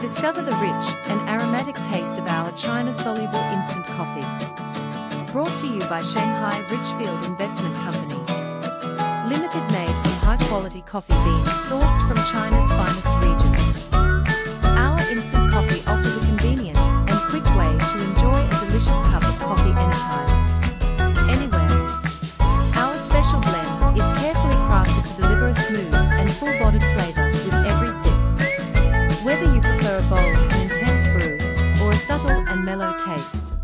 Discover the rich and aromatic taste of our China soluble instant coffee. Brought to you by Shanghai Richfield Investment Company. Limited, made from high-quality coffee beans sourced from China's finest regions. Our instant coffee offers a convenient and quick way to enjoy a delicious cup of coffee anytime, anywhere. Our special blend is carefully crafted to deliver a smooth and full-bodied flavor with every sip. Whether you prefer a bold and intense brew or a subtle and mellow taste,